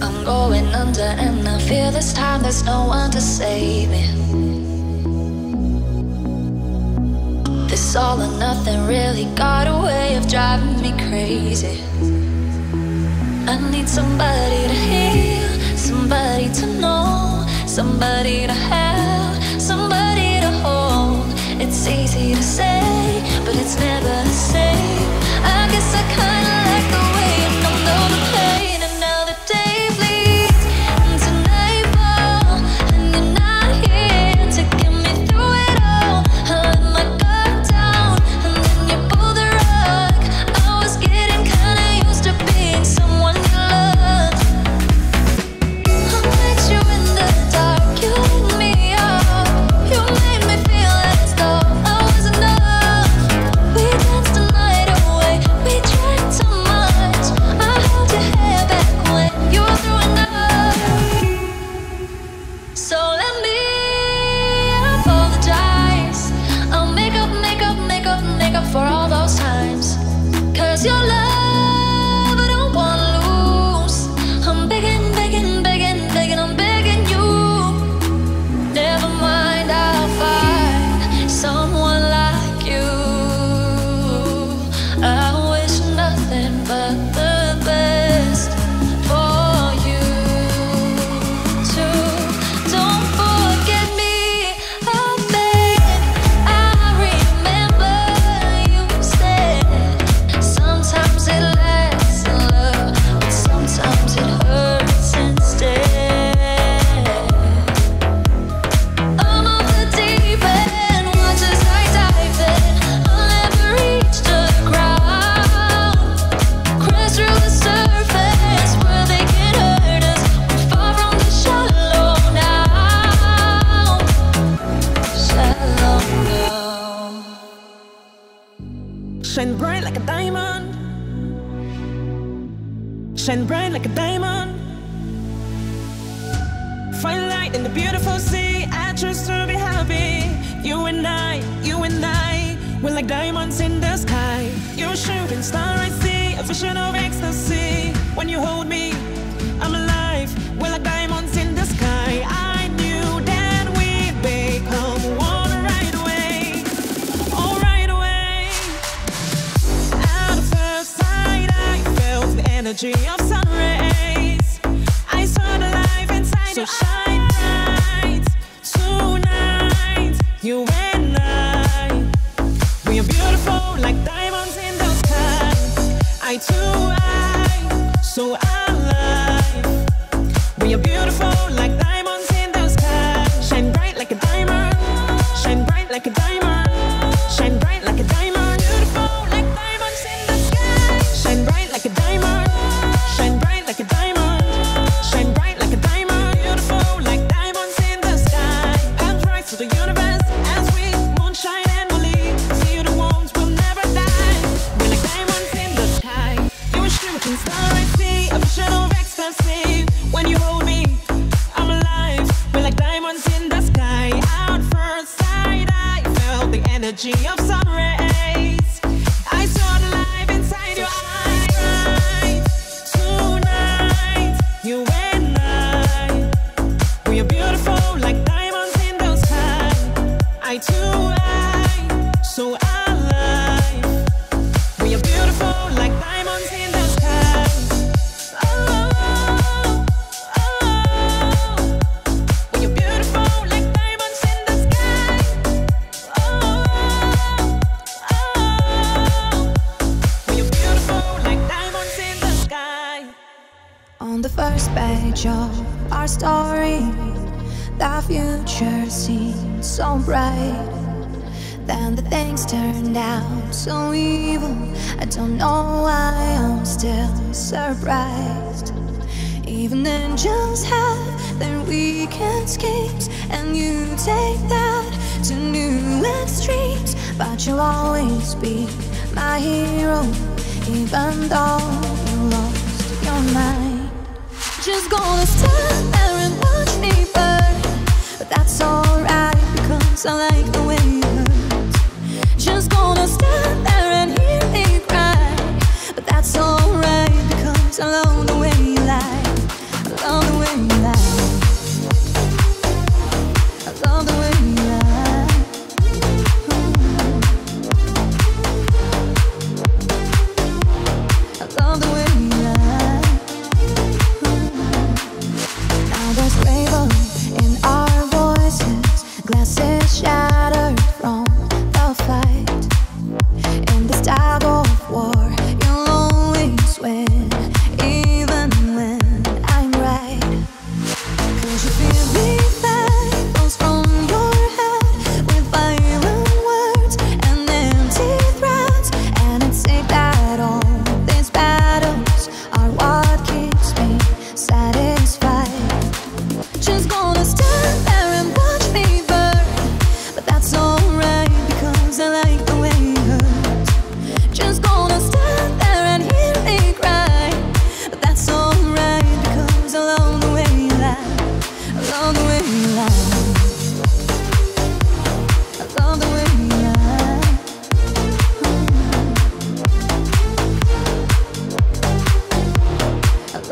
I'm going under and I fear this time there's no one to save me. This all or nothing really got a way of driving me crazy. I need somebody to hear, somebody to know, somebody to have, somebody to hold. It's easy to say, but it's never the same. I guess I kinda like the way you know the pain. And now the day bleeds into nightfall, and you're not here to get me through it all. I let my guard down, and then you pulled the rug. I was getting kinda used to being someone you loved. I met you in the dark, you lit me up. You made me feel as though I was enough. We danced the night away, we drank too much. I held your hair back when you were through enough. So let me apologize. I'll make up for all those times. Cause your love I don't wanna lose. I'm begging, I'm begging you. Never mind, I'll find someone like you. I wish nothing but the best for you too. Don't forget me, I beg. I remember you said sometimes it lasts in love, but sometimes it hurts instead. I'm off the deep end, watch as I dive in. I'll never reach the ground. Crash through the surface where they can hurt us. We're far from the shallow now. Shallow now. Shine bright like a diamond. Shine bright like a diamond. Find light in the beautiful sea. I choose to be happy. You and I, we're like diamonds in the sky. You're a shooting star I see, a vision of ecstasy. When you hold me, I'm alive. We're like diamonds in the sky. I knew that we'd become one right away. All right away. At the first sight, I felt the energy of sun rays. I saw the life inside your shine bright tonight. You and I, we are beautiful like diamonds in the sky. Eye to eye, so alive. We are beautiful like diamonds in the sky. Shine bright like a diamond. Shine bright like a diamond. Shine bright like a diamond. Beautiful like diamonds in the sky. Shine bright like a diamond. Shine bright like a diamond. Shine bright like a diamond. Beautiful like diamonds in the sky. And bright to the universe as we moonshine and believe. See you the ones will never die. We're like diamonds in the sky. You're a shooting star I see, a vision of ecstasy. When you hold me, I'm alive. We're like diamonds in the sky. Out first sight, I felt the energy of sun rays. I saw the life inside your eyes. Right tonight, you and I, we are beautiful like diamonds in the sky. Eye to eye, so alive. We are beautiful like diamonds in the sky. Oh, oh, we are beautiful like diamonds in the sky. Oh, oh, we are beautiful like diamonds in the sky. On the first page of our story, the future seemed so bright. Then the things turned out so evil. I don't know why I'm still surprised. Even angels have their weekend schemes, and you take that to new extremes. But you'll always be my hero, even though you lost your mind. Just gonna stand there and watch me burn, but that's alright because I like the way it hurts. Just gonna stand there and hear me cry, but that's alright because I love the way you lie. More.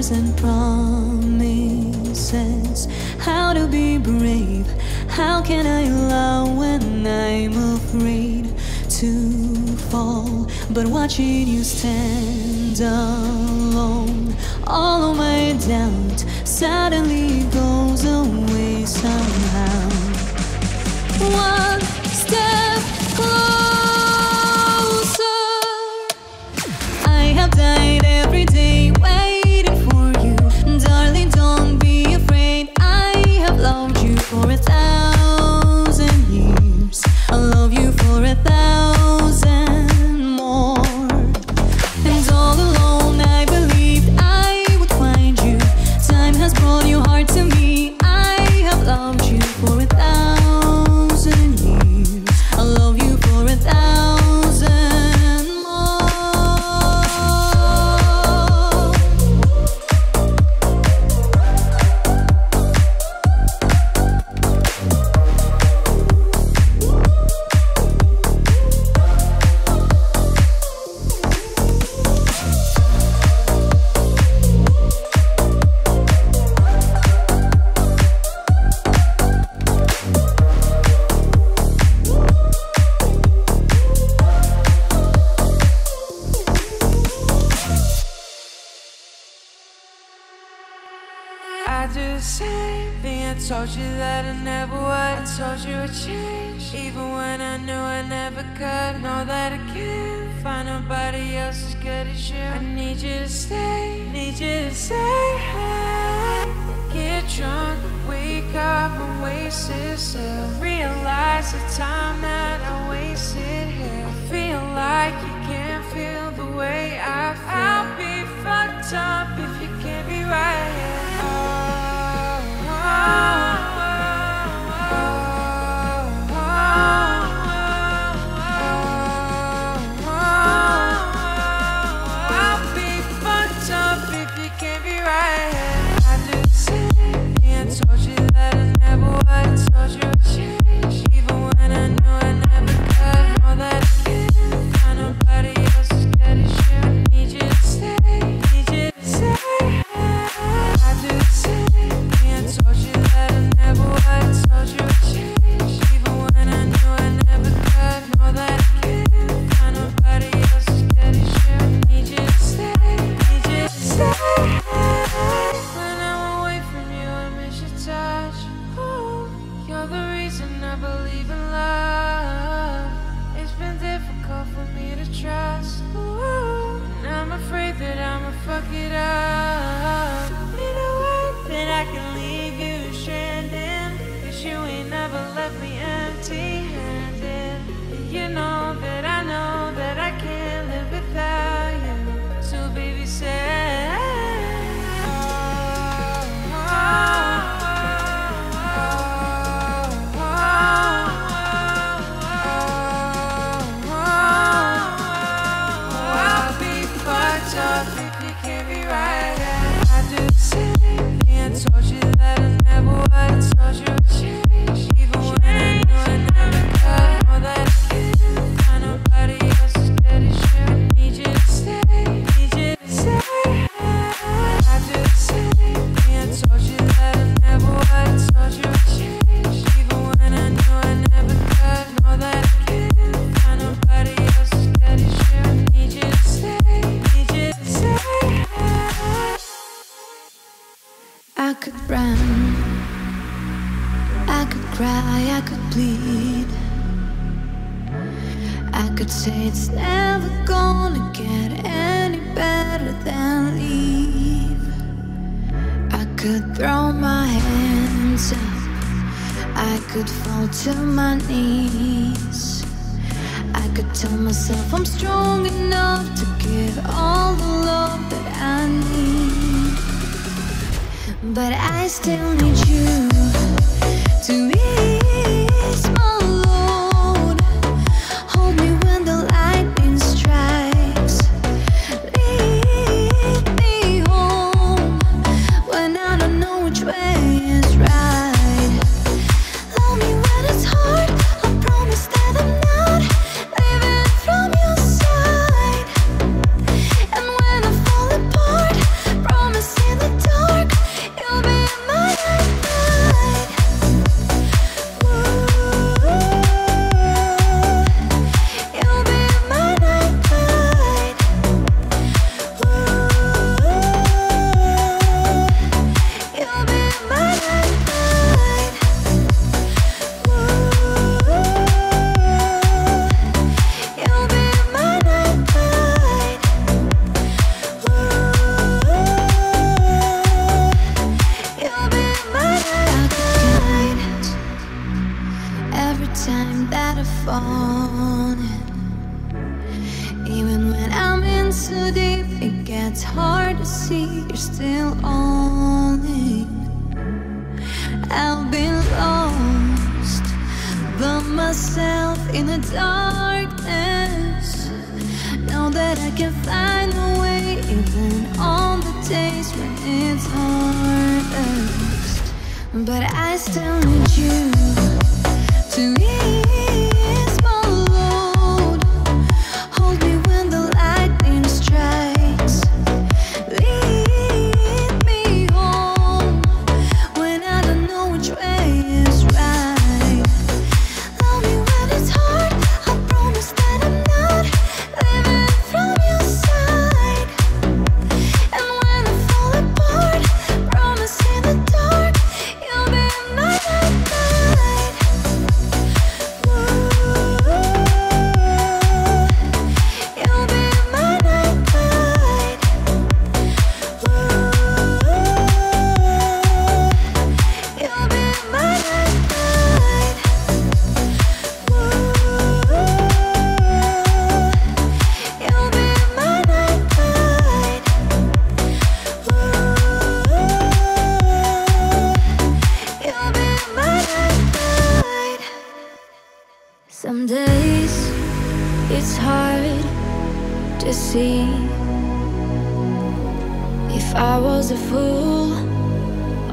And all alone I believed I would find you. I do the same thing. I told you that I never would. I told you I'd change, even when I knew I never could. Know that I can't find nobody else as good as you. I need you to stay, need you to stay. Get drunk, wake up and waste yourself. Realize the time that I wasted here. I feel like you can't feel the way I feel. I'll be fucked up if you can't be right here. Fuck it up. In a way that I can leave you stranded, cause you ain't never left me empty-handed. And you know that I can't live without you. So baby, say I could bleed, I could say it's never gonna get any better than leave. I could throw my hands up, I could fall to my knees. I could tell myself I'm strong enough to give all the love that I need. But I still need you to ease my load. Hold me when the lightning strikes. Lead me home when I don't know which way is right. Love me when it's hard. I promise that I'm not leaving from your side. And when I fall apart, promise in the dark you'll be my light. Even when I'm in so deep, it gets hard to see you're still on it. I've been lost by myself in the darkness. Know that I can find a way, even on the days when it's hardest. But I still need you to ease my load. Hold me when the lightning strikes. Lead me home when I don't know which way is right. Love me when it's hard. I promise that I'm not living from your side. And when I fall apart, promise in the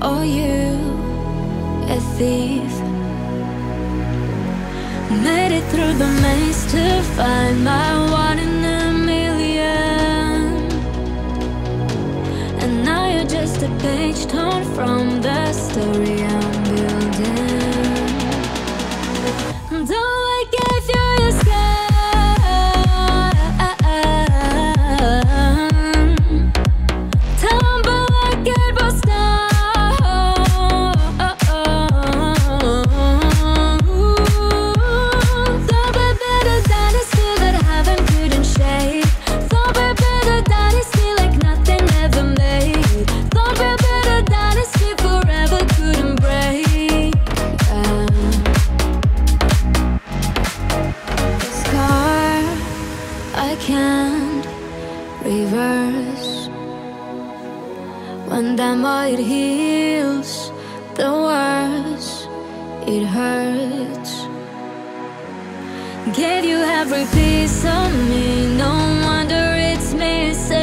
Are you a thief? Made it through the maze to find my one in a million, and now you're just a page torn from the story I'm building. Don't I give you a sky? When the more it heals, the worse it hurts. Gave you every piece of me, no wonder it's missing.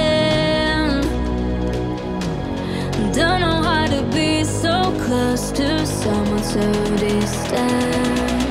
Don't know how to be so close to someone so distant.